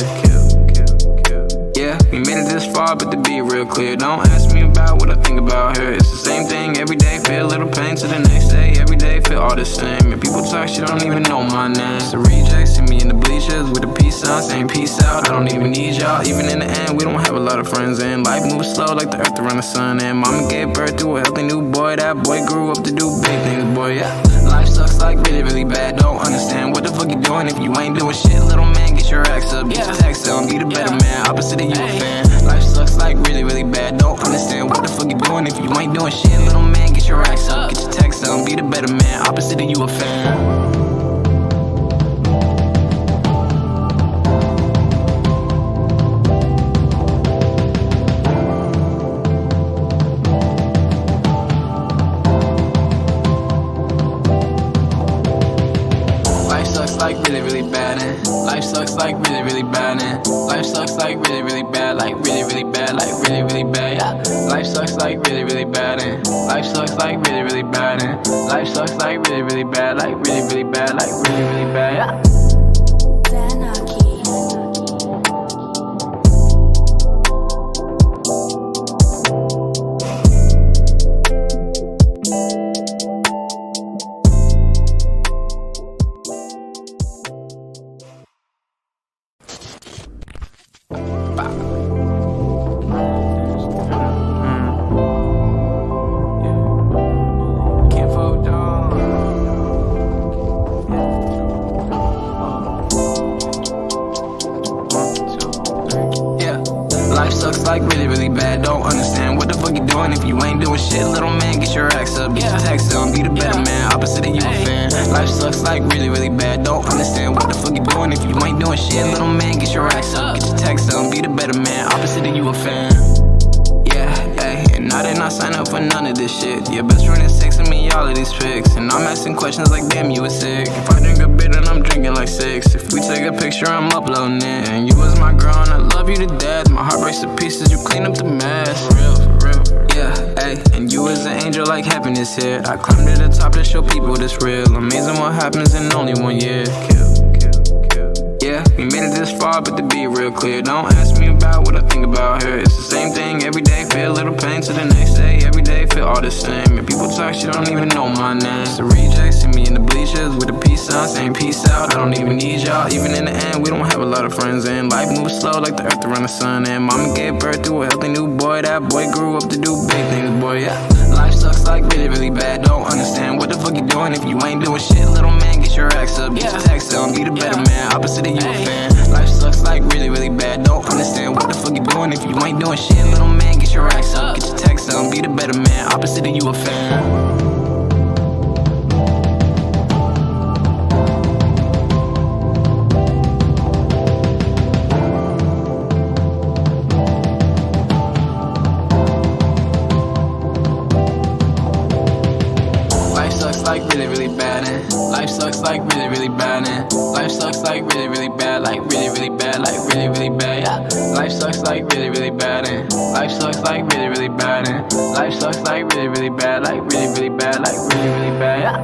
Yeah, we made it this far, but to be real clear, don't ask me about what I think about her. It's the same thing every day, feel a little pain to the next day. Every day feel all the same, and people talk shit, don't even know my name. So rejects see me in the bleachers with a peace sign saying peace out. I don't even need y'all, even in the end, we don't have a lot of friends. And life moves slow like the earth around the sun. And mama gave birth to a healthy new boy. That boy grew up to do big things, boy, yeah. Life sucks like really, really bad, don't understand what the fuck you doing if you ain't doing shit. Little man, get your racks up, get your tax up, be the better man, opposite of you a fan. Life sucks like really, really bad, don't understand what the fuck you doing if you ain't doing shit. Little man, get your racks up, get your tax up, be the better man, opposite of you a fan. Like really, really bad, and life sucks like really, really bad, and life sucks like really, really bad, like really, really bad, like really, really bad, yeah. Life sucks like really, really bad, and life sucks like really, really bad, and life sucks like really, really bad, like really, really bad, like really, really bad, yeah. Life sucks like really, really bad, don't understand what the fuck you doing if you ain't doing shit. Little man, get your racks up, get your tax up, be the better man, opposite of you a fan. Life sucks like really, really bad, don't understand what the fuck you doing if you ain't doing shit. Little man, get your racks up, get your tax up, be the better man, opposite of you a fan. And I did not sign up for none of this shit. Your best friend is texting me all of these pics, and I'm asking questions like, damn, you was sick. If I drink a bit, then I'm drinking like six. If we take a picture, I'm uploading it. And you was my girl, and I love you to death. My heart breaks to pieces, you clean up the mess. For real, yeah, ayy. And you was an angel like heaven is here. I climbed to the top to show people this real. Amazing what happens in only 1 year. Yeah, we made it this far, but to be real clear, don't ask me about what I think about her. It's the same thing every day, feel a little pain to the next day. Every day feel all the same, and people talk shit, don't even know my name. So rejects see me in the bleachers with a peace sign saying peace out. I don't even need y'all, even in the end, we don't have a lot of friends. And life moves slow like the earth around the sun. And mama gave birth to a healthy new boy. That boy grew up to do big things, boy, yeah. Life sucks like really, really bad, don't understand what the fuck you doing if you ain't doing shit. Little man, get your racks up, get your tax up, be the better man, opposite of you a fan. Life sucks like really, really bad, don't understand what the fuck you doing if you ain't doing shit. Little man, get your racks up, get your tax up, be the better man, opposite of you a fan. Like really, really bad, and life sucks like really, really bad, and life sucks like really, really bad, like really, really bad, like really, really bad, yeah. Life sucks like really, really bad, and life sucks like really, really bad, and life sucks like really, really bad, like really, really bad, like really, really bad, yeah.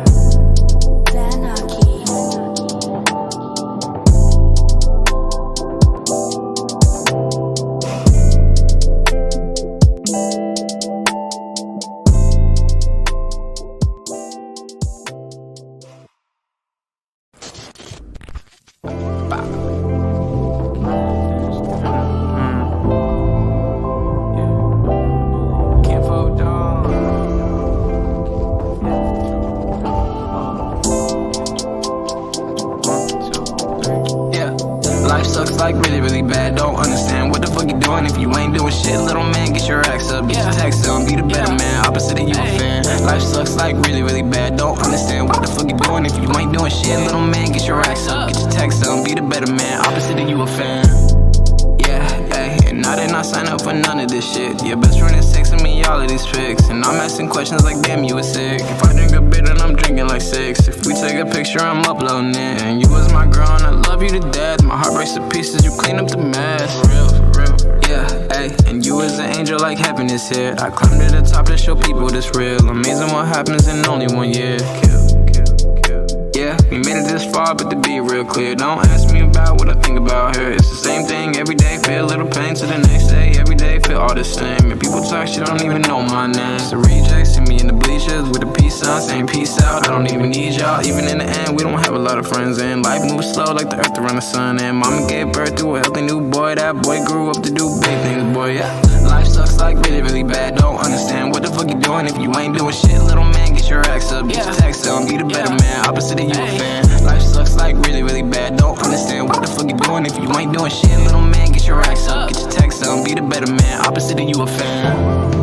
Can't fall down. on if you ain't doing shit, little man. Get your racks up, get your tax on, be the better man. Opposite of you a fan. Life sucks like really, really bad. Don't understand what the fuck you doing if you ain't doing shit, little man. Get your racks up, get your tax on, be the better man. Opposite of you a fan. And I did not sign up for none of this shit. Your best friend is texting me all of these tricks, and I'm asking questions like, damn, you was sick. If I drink a bit, then I'm drinking like six. If we take a picture, I'm uploading it. And you was my girl, and I love you to death. My heart breaks to pieces, you clean up the mess. For real, for real. And you was an angel, like heaven is here. I climbed to the top to show people this real. Amazing what happens in only 1 year. We made it this far, but to be real clear, don't ask me about what I think about her. It's the same thing every day, feel a little pain to the next day. Every day feel all the same, and people talk shit, don't even know my name. So rejects see me in the bleachers with a peace sign saying peace out. I don't even need y'all, even in the end we don't have a lot of friends. And life moves slow like the earth around the sun. And mama gave birth to a healthy new boy. That boy grew up to do big things, boy, Life sucks like really, really bad. Don't understand what the fuck you doing if you ain't doing shit, little man. Get your acts up, get your tax on, be the better man. Opposite of you a fan. Life sucks like really, really bad. Don't understand what the fuck you doing if you ain't doing shit, little man. Get your acts up, get your tax on, be the better man. Opposite of you a fan.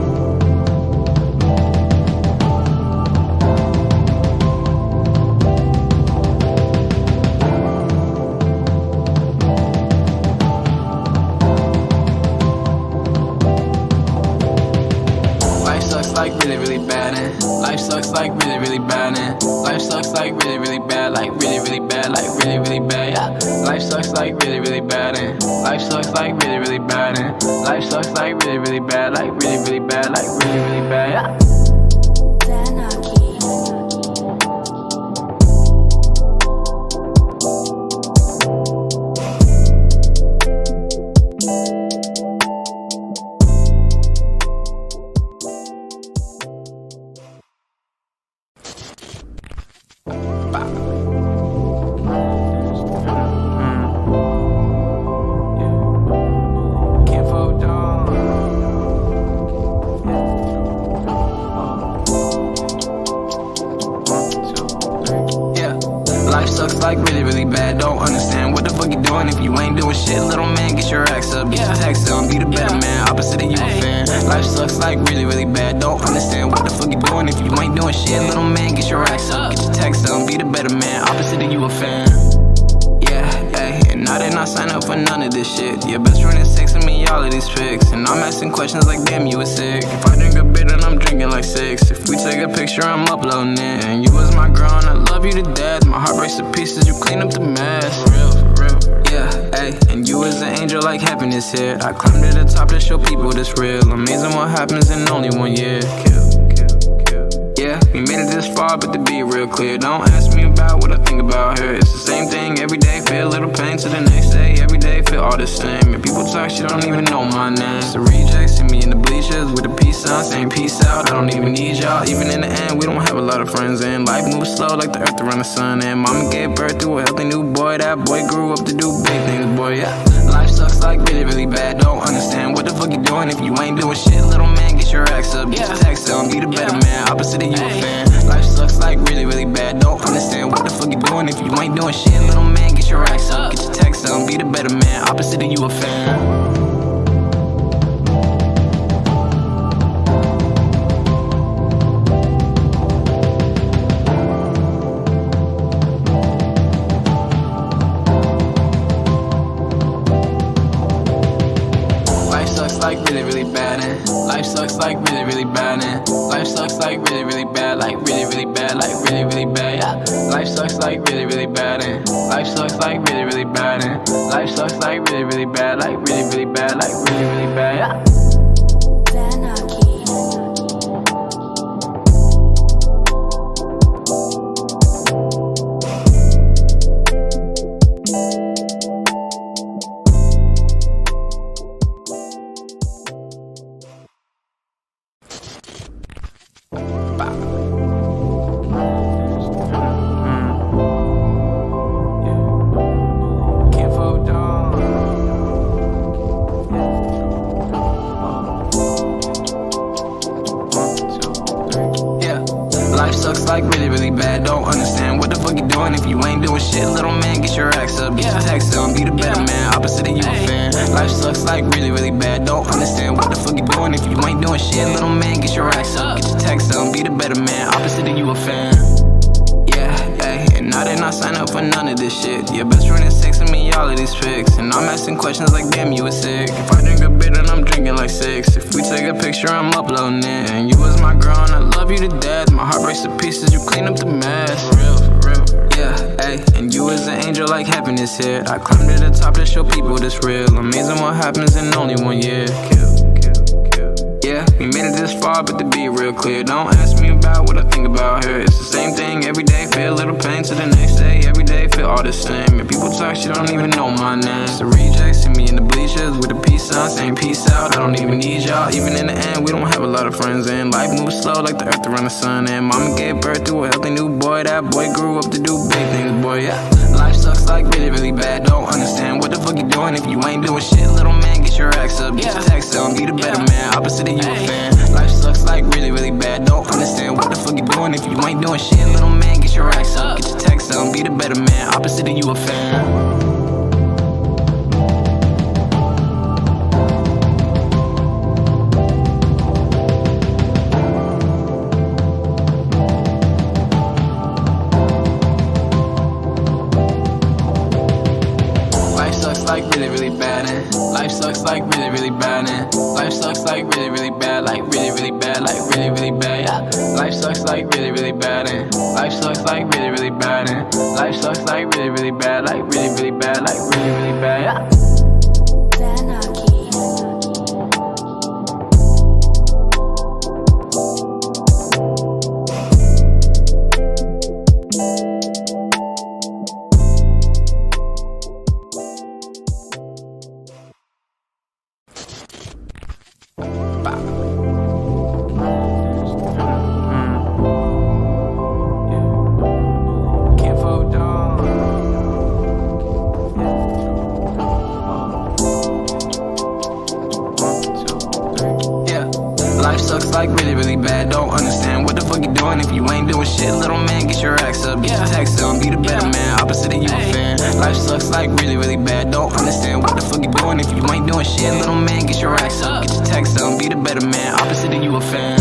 Like really, really bad, and life sucks like really, really bad, and life sucks like really, really bad, like really, really bad, like really, really bad, Life sucks like really, really bad, and life sucks like really, really bad, and life sucks like really, really bad, like really, really bad, like really, really bad, Life sucks like really, really bad. Don't understand what the fuck you doing if you ain't doing shit, little man. Get your acts up, get your tax on, be the better man. Opposite of you a fan. Life sucks like really, really bad. Don't understand what the fuck you doing if you ain't doing shit, little man. Get your acts up, get your tax on, be the better man. Opposite of you a fan. And I did not sign up for none of this shit. Your best friend is texting me all of these tricks, and I'm asking questions like, damn, you was sick. If I drink a bit, then I'm drinking like six. If we take a picture, I'm uploading it. And you was my girl, and I love you to death. My heart breaks to pieces, you clean up the mess. For real, for real. And you was an angel, like heaven is here. I climbed to the top to show people this real. Amazing what happens in only 1 year. We made it this far, but to be real clear, don't ask me about what I think about her. It's the same thing every day, feel a little pain to the next day. Every day feel all the same, and people talk shit, don't even know my name. So rejects see me in the bleachers with a peace sign saying peace out. I don't even need y'all, even in the end we don't have a lot of friends. And life moves slow like the earth around the sun. And mama gave birth to a healthy new boy. That boy grew up to do big things, boy, Life sucks like really, really bad. Don't understand what the fuck you doing if you ain't doing shit, little man. Get your acts up, get your tax on, be the better man. Opposite of you a fan. Life sucks like really, really bad. Don't understand what the fuck you doing if you ain't doing shit, little man. Get your acts up, get your tax on, be the better man. Opposite of you a fan. Like really, really bad, and life sucks like really, really bad, and life sucks like really, really bad, like really, really bad, like really, really bad, Life sucks like really, really bad, and life sucks like really, really bad, and life sucks like really, really bad, like really, really bad, like really, really bad, Life sucks like really, really bad. Don't understand what the fuck you doing doing if you ain't doing shit, little man. Get your racks up, get your tax on, be the better man. Opposite of you a fan. Life sucks like really, really bad. Don't understand what the fuck you doing if you ain't doing shit, little man. Get your racks up, get your tax on, be the better man. Opposite of you a fan. I did not sign up for none of this shit. Your best friend is sexing me all of these pics, and I'm asking questions like, damn, you was sick. If I drink a bit, then I'm drinking like six. If we take a picture, I'm uploading it. And you was my girl, and I love you to death. My heart breaks to pieces, you clean up the mess. For real, for real. Yeah, ayy. And you was an angel like happiness here. I climbed to the top to show people this real. Amazing what happens in only 1 year. Yeah, we made it this far, but to be real clear, don't ask me about what I think about her. It's the same thing every day, feel a little pain to the next day. Every day feel all the same, and people talk shit, don't even know my name. So rejects see me in the bleachers with a peace sign, saying peace out. I don't even need y'all, even in the end, we don't have a lot of friends. And life moves slow like the earth around the sun. And mama gave birth to a healthy new boy. That boy grew up to do big things, boy, yeah. Life sucks like really, really bad. Don't understand what the fuck you doing if you ain't doing shit, little man. Get your acts up, get your tax on, be the better man. Opposite of you a fan. Life sucks like really, really bad. Don't understand what the fuck you doing if you ain't doing shit, little man. Get your acts up, get your tax on, be the better man. Opposite of you a fan. Like really, really bad, and life sucks like really, really bad, and life sucks like really, really bad, like really, really bad, like really, really bad, yeah. Life sucks like really, really bad, and life sucks like really, really bad, and life sucks like really, really bad, like really, really bad, like really, really bad, yeah. Life sucks like really, really bad. Don't understand what the fuck you doing if you ain't doing shit, little man. Get your acts up, get your tax on, be the better man. Opposite of you a fan. Life sucks like really, really bad. Don't understand what the fuck you doing if you ain't doing shit, little man. Get your acts up, get your tax on, be the better man. Opposite of you a fan.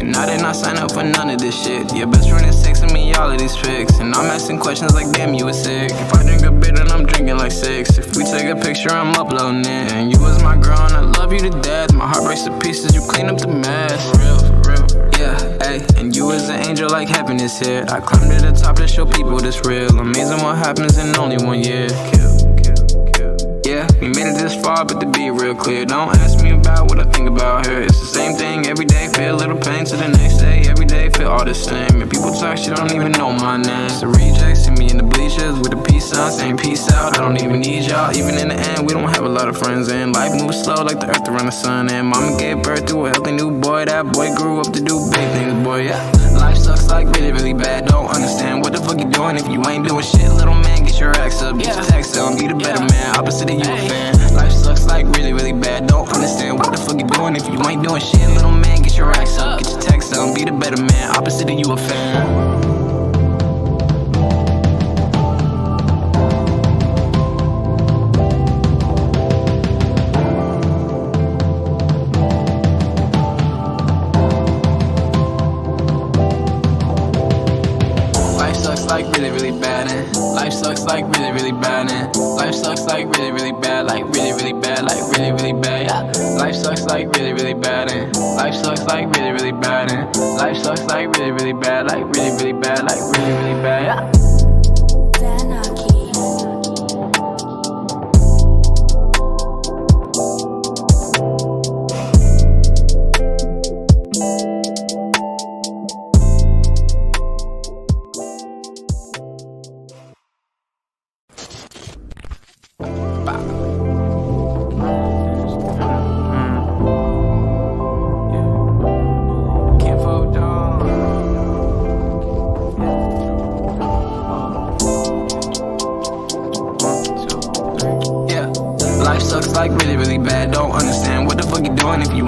And I did not sign up for none of this shit. Your best friend is sexing me all of these pics, and I'm asking questions like, damn, you was sick. If I drink a bit, then I'm drinking like six. If we take a picture, I'm uploading it. And you was my girl, and I love you to death. My heart breaks to pieces, you clean up the mess. For real, for real. Yeah, ayy. And you was an angel like happiness here. I climbed to the top to show people this real. Amazing what happens in only 1 year. Yeah, we made it this far, but to be real clear, don't ask me about what I think about her. It's the same thing every day, feel a little pain to the next day. Every day feel all the same, and people talk shit, don't even know my name. So rejects see me in the bleachers with a peace sign, saying peace out. I don't even need y'all, even in the end, we don't have a lot of friends. And life moves slow like the earth around the sun. And mama gave birth to a healthy new boy. That boy grew up to do big things, boy, yeah. Life sucks like really, really bad. Don't understand what the fuck you doing if you ain't doing shit, little man. Get your acts up, get your tax on, be the better man. Opposite of you a fan. Life sucks like really, really bad. Don't understand what the fuck you doing if you ain't doing shit, little man. Get your acts up, get your tax on, be the better man. Opposite of you a fan. Like really, really bad, and life sucks like really, really bad, and life sucks like really, really bad, like really, really bad, like really, really bad.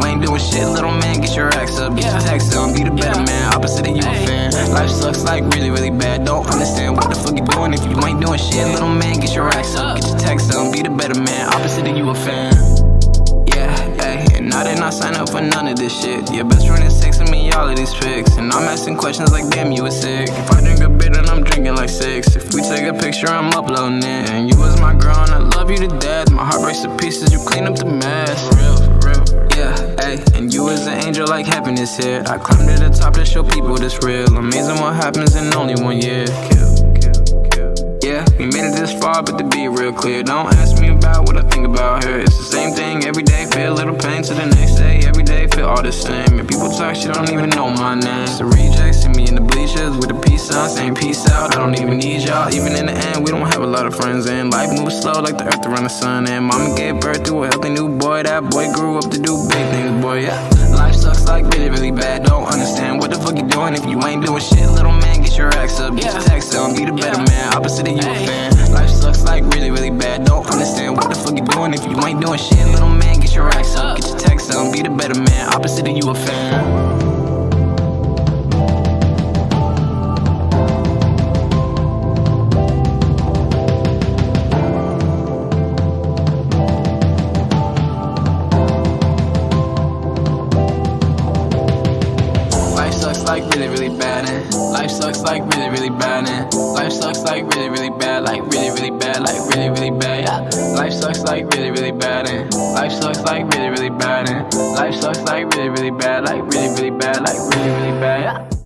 You ain't doing shit, little man, get your racks up. Get your tax on, be the better man. Opposite of you, a fan. Life sucks like really, really bad. Don't understand what the fuck you doing if you ain't doing shit, little man, get your racks up. Get your tax on, be the better man. Opposite of you, a fan. I did not sign up for none of this shit. Your best friend is texting me all of these pics, and I'm asking questions like, damn, you was sick. If I drink a bit, then I'm drinking like six. If we take a picture, I'm uploading it. And you was my girl, and I love you to death. My heart breaks to pieces, you clean up the mess. For real. Yeah, ayy. And you was an angel like happiness here. I climbed to the top to show people this real. Amazing what happens in only 1 year. Yeah, we made it this far, but to be real clear, don't ask me about what I think about her. It's the same thing every day, feel a little pain to the next day. Every day feel all the same, and people talk shit, don't even know my name. So rejects, see me in the bleachers with a peace sign, saying peace out, I don't even need y'all. Even in the end, we don't have a lot of friends, and life moves slow like the earth around the sun. And mama gave birth to a healthy new boy, that boy grew up to do big things, boy, yeah. Life sucks like really, really bad, don't understand what the fuck you doing if you ain't doing shit, little man, get your acts up, get your tax on, be the better man, opposite of you a fan. Life sucks like really, really bad. Don't understand what the fuck you doing if you ain't doing shit, little man, get your racks up, get your tax on, be the better man, opposite of you a fan. Like really, really bad, and life sucks like really, really bad, and life sucks like really, really bad, like really, really bad, like really, really bad, yeah. Life sucks like really, really bad, and life sucks like really, really bad, and life sucks like really, really bad, like really, really bad, like really, really bad, yeah.